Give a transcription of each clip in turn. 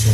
I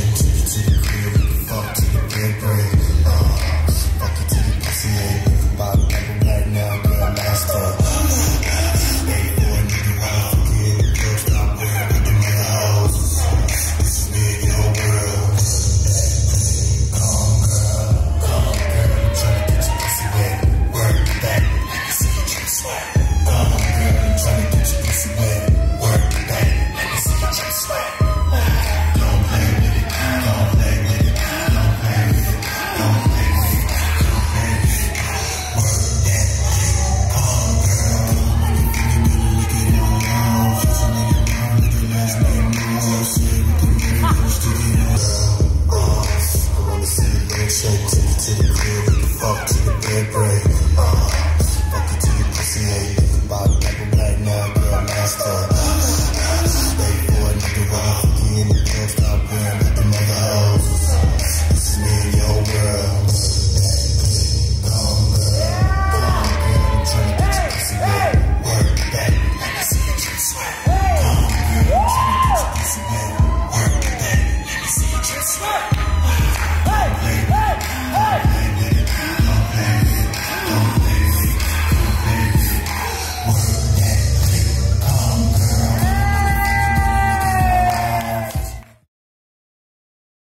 wanna see the